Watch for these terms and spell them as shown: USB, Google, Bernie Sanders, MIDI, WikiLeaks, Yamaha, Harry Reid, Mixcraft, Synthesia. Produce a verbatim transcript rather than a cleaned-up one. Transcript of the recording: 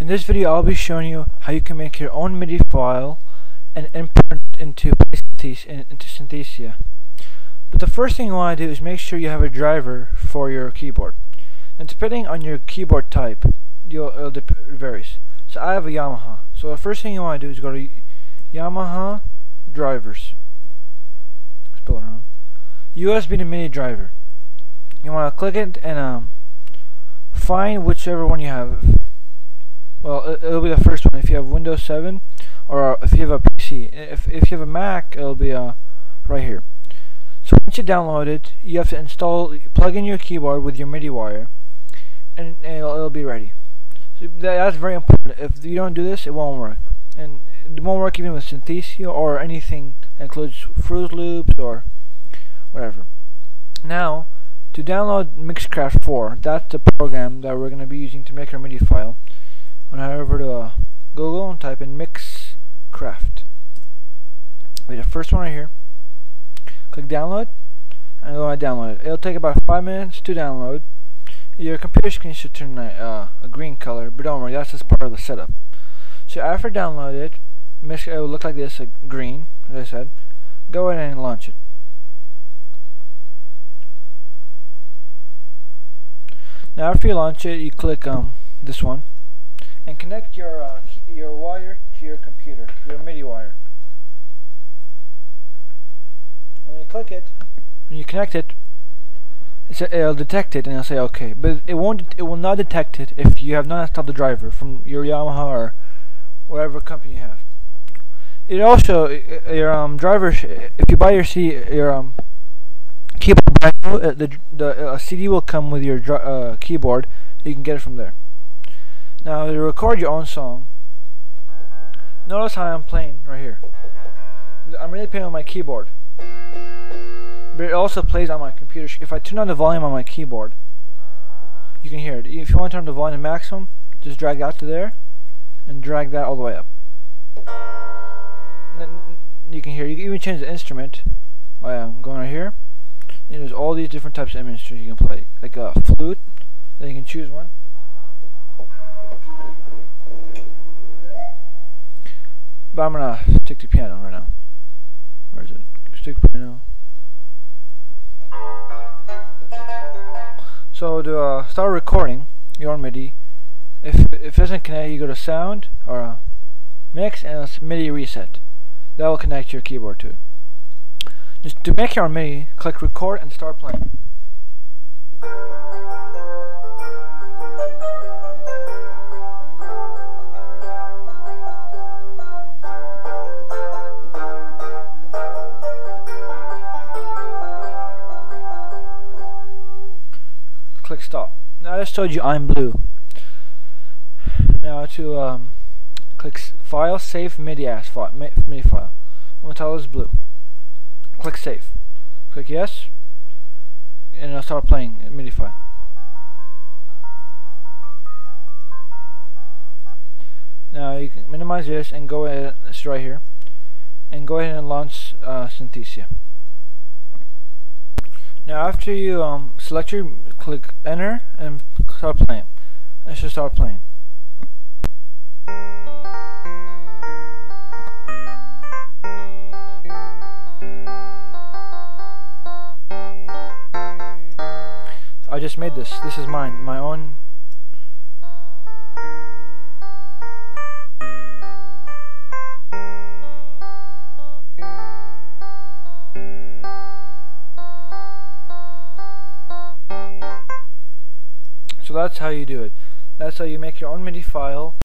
In this video I'll be showing you how you can make your own MIDI file and import it into Synthesia. But the first thing you want to do is make sure you have a driver for your keyboard. And depending on your keyboard type, you'll, it'll dip, it varies. So I have a Yamaha. So the first thing you want to do is go to Yamaha drivers. Spell it wrong. U S B to MIDI driver. You want to click it and um, find whichever one you have. Well, it'll be the first one if you have Windows seven, or if you have a P C. If, if you have a Mac, it'll be uh, right here. So once you download it, you have to install, plug in your keyboard with your MIDI wire, and, and it'll, it'll be ready. So that, that's very important. If you don't do this, it won't work. And it won't work even with Synthesia or anything that includes Fruit Loops or whatever. Now, to download Mixcraft four, that's the program that we're going to be using to make our MIDI file. I'm going to head over to uh, Google and type in Mixcraft. Wait, the first one right here. Click download and go and download it. It'll take about five minutes to download. Your computer screen should turn uh, a green color, but don't worry, that's just part of the setup. So after download it, it will look like this, uh, green, as I said. Go ahead and launch it. Now after you launch it, you click um this one. And connect your uh, your wire to your computer, your MIDI wire. When you click it, when you connect it, it's a, it'll detect it and it'll say okay. But it won't. It will not detect it if you have not installed the driver from your Yamaha or whatever company you have. It also your um driver. Sh if you buy your C your um keyboard brand new, uh, the the uh, C D will come with your dr uh, keyboard. You can get it from there. Now to record your own song, notice how I'm playing right here. I'm really playing on my keyboard, but it also plays on my computer. If I turn down the volume on my keyboard, you can hear it. If you want to turn the volume to maximum, just drag that to there and drag that all the way up. And then you can hear, you can even change the instrument by um, going right here. And there's all these different types of instruments you can play, like a flute, then you can choose one. But I'm gonna stick to piano right now. Where is it? Stick to piano. So to uh, start recording your own MIDI, if, if it doesn't connect, you go to sound or uh, mix and it's MIDI reset. That will connect your keyboard to it. Just to make your own MIDI, click record and start playing. Click stop. Now I just told you I'm blue. Now to um, click file, save MIDI as file, MIDI file. I'm gonna tell this blue. Click save. Click yes, and it'll start playing MIDI file. Now you can minimize this and go ahead. It's right here, and go ahead and launch uh, Synthesia. Now after you um, select your, click enter and start playing. It should start playing. I just made this. This is mine, my own. So that's how you do it. That's how you make your own MIDI file